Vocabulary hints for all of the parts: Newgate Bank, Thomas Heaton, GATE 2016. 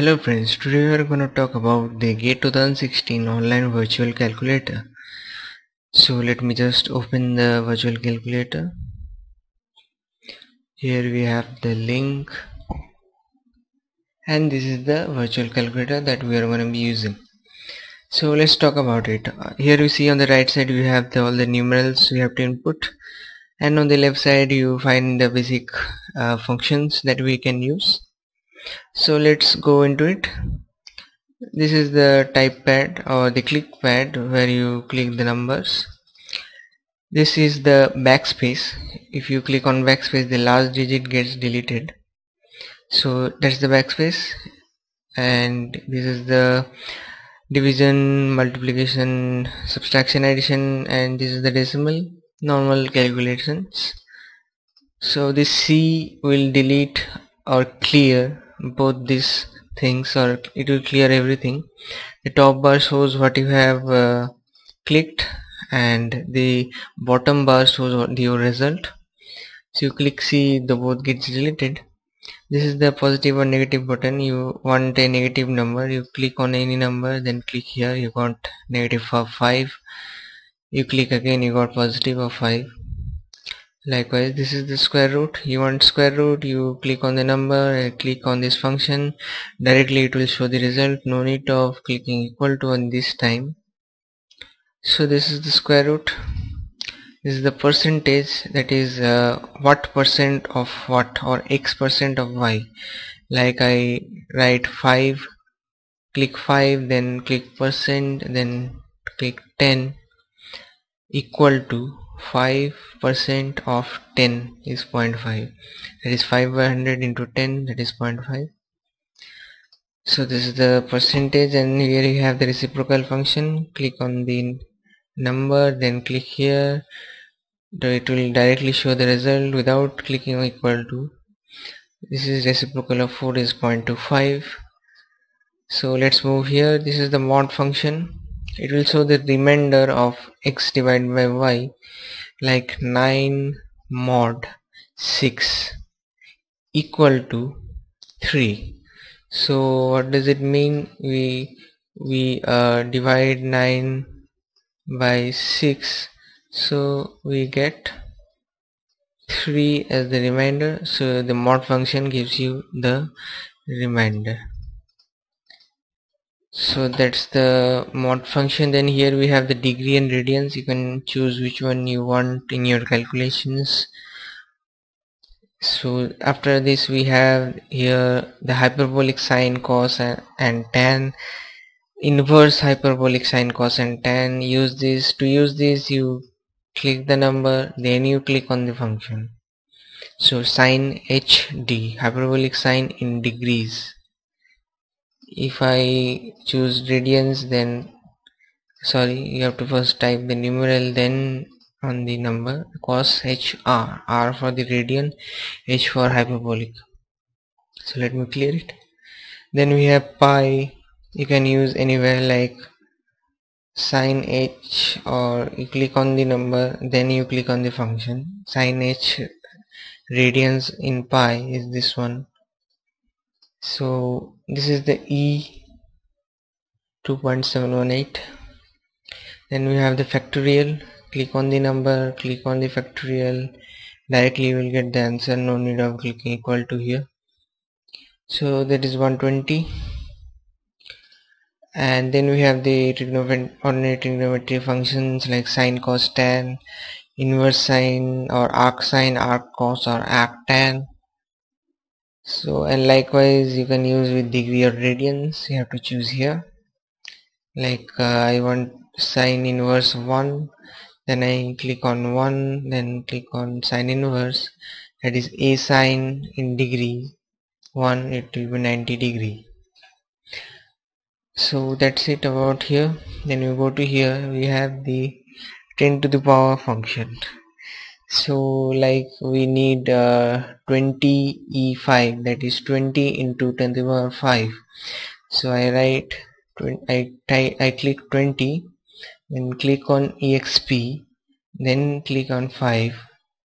Hello friends, today we are going to talk about the GATE 2016 online virtual calculator. So let me just open the virtual calculator. Here we have the link, and this is the virtual calculator that we are going to be using. So let's talk about it. Here you see on the right side we have all the numerals we have to input, and on the left side you find the basic functions that we can use. So let's go into it. This is the type pad or the click pad where you click the numbers. This is the backspace. If you click on backspace, the last digit gets deleted. So that's the backspace, and this is the division, multiplication, subtraction, addition, and this is the decimal, normal calculations. So this C will delete or clear both these things, or it will clear everything. The top bar shows what you have clicked, and the bottom bar shows your result. So you click C, the both gets deleted. This is the positive or negative button. You want a negative number, you click on any number, then click here, you got negative for 5. You click again, you got positive of 5. Likewise, this is the square root. You want square root, you click on the number and click on this function. Directly it will show the result, no need of clicking equal to on this time. So this is the square root. This is the percentage, that is what percent of what, or x percent of y. Like I write 5, click 5, then click percent, then click 10 equal to 5% of 10 is 0.5. that is 5 by 100 into 10, that is 0.5. so this is the percentage, and here you have the reciprocal function. Click on the number, then click here, it will directly show the result without clicking on equal to. This is reciprocal of 4 is 0.25. so let's move here. This is the mod function. It will show the remainder of x divided by y, like 9 mod 6 equal to 3. So what does it mean? We divide 9 by 6, so we get 3 as the remainder. So the mod function gives you the remainder. So that's the mod function. Then here we have the degree and radians. You can choose which one you want in your calculations. So after this we have here the hyperbolic sine, cos and tan, inverse hyperbolic sine, cos and tan. To use this you click the number, then you click on the function. So sine HD, hyperbolic sine in degrees. If I choose radians, then you have to first type the numeral, then on the number. Cos HR, R for the radian, H for hyperbolic. So let me clear it. Then we have pi. You can use anywhere, like sine H, or you click on the number, then you click on the function. Sine H radians in pi is this one. So this is the E, 2.718. then we have the factorial. Click on the number, click on the factorial, directly you will get the answer, no need of clicking equal to here. So that is 120. And then we have the ordinary trigonometry functions, like sine, cos, tan, inverse sine or arc sine, arc cos or arc tan. So, and likewise you can use with degree or radians. You have to choose here, like I want sine inverse 1, then I click on 1, then click on sine inverse, that is a sine in degree 1, it will be 90 degree. So that's it about here. Then we go to here, we have the 10 to the power function. So like we need 20e5, that is 20 into 10 to the power 5. So I write, I click 20, then click on exp, then click on 5,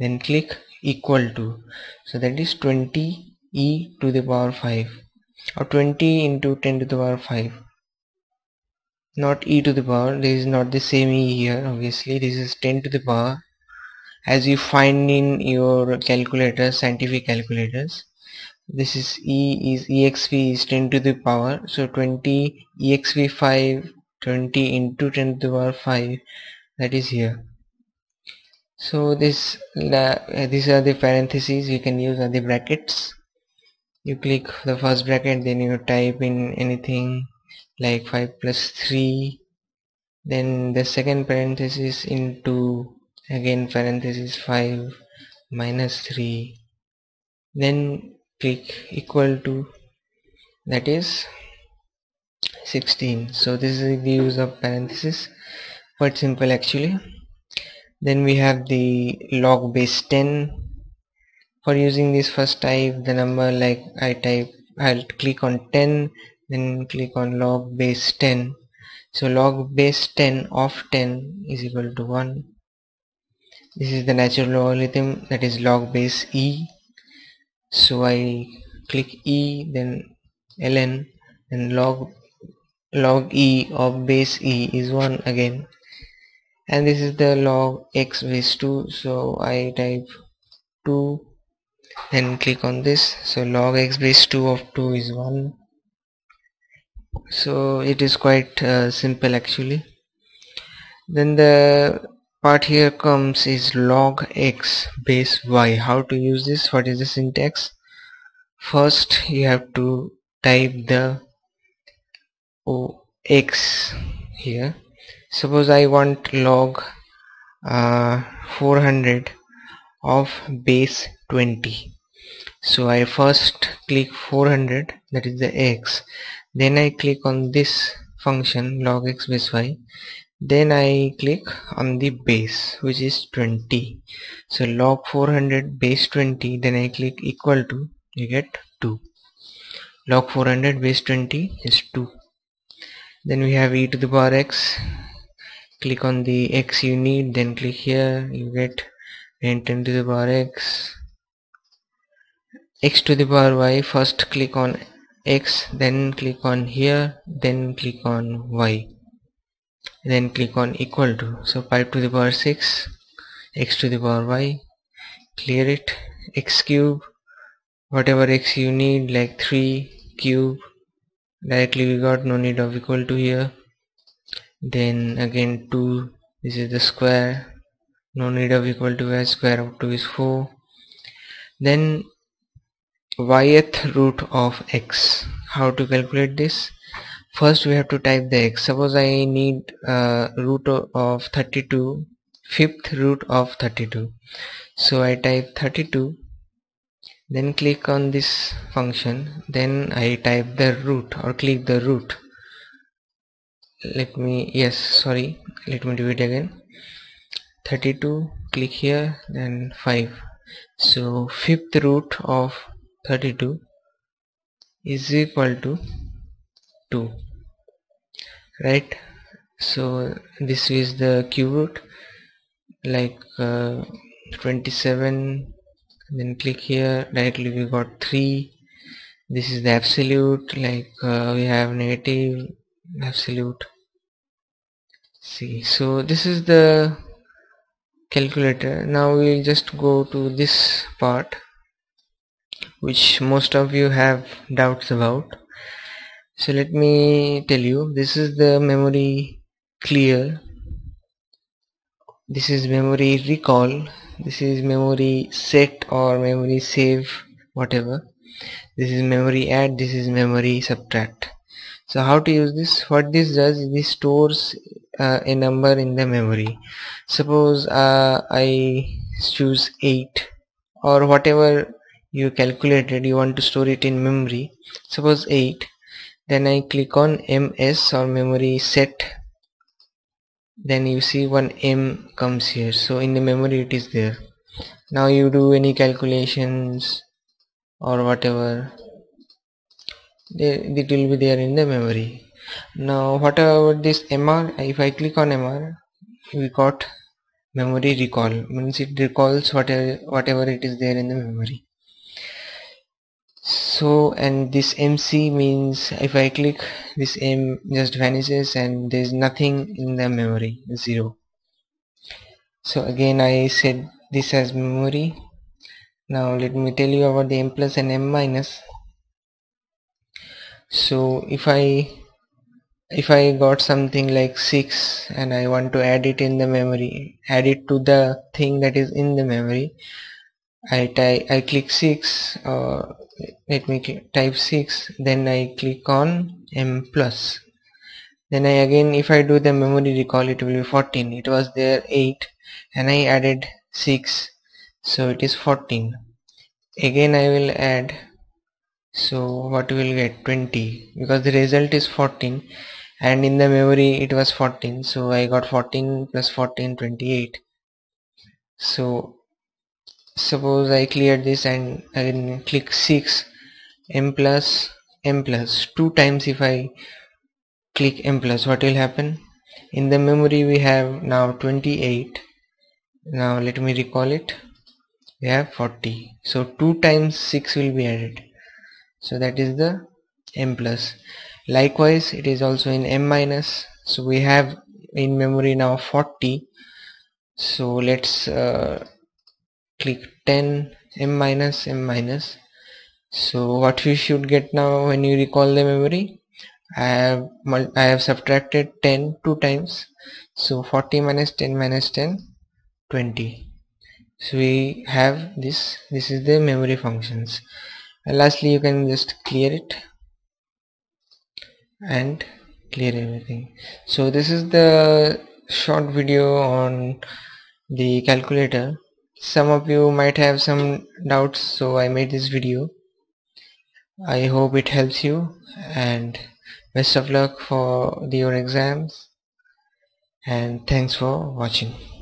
then click equal to. So that is 20e to the power 5. or 20 into 10 to the power 5, not e to the power. This is not the same e here, obviously. This is 10 to the power, as you find in your calculators, scientific calculators. This is e is exp is 10 to the power, so 20 exp 5, 20 into 10 to the power 5, that is here. So this these are the parentheses you can use, are the brackets. You click the first bracket, then you type in anything like 5 plus 3, then the second parenthesis into again parenthesis 5 minus 3, then click equal to, that is 16. So this is the use of parenthesis, quite simple actually. Then we have the log base 10. For using this, first type the number, like I'll click on 10, then click on log base 10. So log base 10 of 10 is equal to 1. This is the natural logarithm, that is log base e. So I click e, then ln, and log e of base e is 1 again. And this is the log x base 2, so I type 2, then click on this. So log x base 2 of 2 is 1. So it is quite simple actually. Then the part here comes is log x base y. How to use this? What is the syntax? First you have to type the x here. Suppose I want log 400 of base 20. So I first click 400, that is the x, then I click on this function log x base y, then I click on the base, which is 20. So log 400 base 20, then I click equal to, you get 2. Log 400 base 20 is 2. Then we have e to the power x. Click on the x you need, then click here, you get 10 to the power x. X to the power y, first click on x, then click on here, then click on y, then click on equal to. So 5 to the power 6, x to the power y, clear it. X cube, whatever x you need, like 3 cube, directly we got, no need of equal to here. Then again 2, this is the square, no need of equal to, as square of 2 is 4. Then yth root of x. How to calculate this? First we have to type the x. Suppose I need root of 32, fifth root of 32. So I type 32, then click on this function, then I type the root, or click the root. Let me do it again. 32, click here, then 5. So fifth root of 32 is equal to 2, right? So this is the cube root, like 27, then click here, directly we got 3. This is the absolute, like we have negative, absolute. See, so this is the calculator. Now we will just go to this part, which most of you have doubts about. So let me tell you, this is the memory clear, this is memory recall, this is memory set or memory save, whatever. This is memory add, this is memory subtract. So how to use this? What this does is this stores a number in the memory. Suppose I choose 8, or whatever you calculated, you want to store it in memory. Suppose 8, then I click on MS or memory set, then you see one M comes here, so in the memory it is there. Now you do any calculations or whatever, it will be there in the memory. Now what about this MR? If I click on MR, we got memory recall, means it recalls whatever it is there in the memory. So, and this MC means if I click, this M just vanishes and there is nothing in the memory, 0. So again I set this as memory. Now let me tell you about the M plus and M minus. So if I got something like 6 and I want to add it in the memory, add it to the thing that is in the memory, I click 6, or let me type 6, then I click on M plus. Then I again, if I do the memory recall, it will be 14. It was there 8 and I added 6, so it is 14. Again I will add, so what will get 20, because the result is 14 and in the memory it was 14, so I got 14 plus 14, 28. So suppose I clear this and again click 6, M plus 2 times. If I click M plus, what will happen? In the memory we have now 28. Now let me recall it. We have 40, so 2 times 6 will be added, so that is the M plus. Likewise it is also in M minus. So we have in memory now 40, so let's click 10, M minus, M minus. So what we should get now when you recall the memory, I have subtracted 10 2 times, so 40 minus 10 minus 10, 20. So we have this is the memory functions. And lastly you can just clear it and clear everything. So this is the short video on the calculator. Some of you might have some doubts, so I made this video. I hope it helps you, and best of luck for your exams, and thanks for watching.